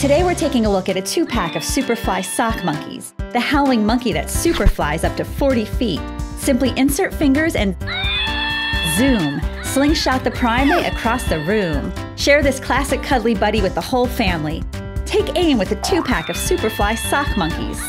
Today we're taking a look at a 2-pack of Super Fly sock monkeys, the howling monkey that super flies up to 40 feet. Simply insert fingers and zoom, slingshot the primate across the room. Share this classic cuddly buddy with the whole family. Take aim with a 2-pack of Super Fly sock monkeys.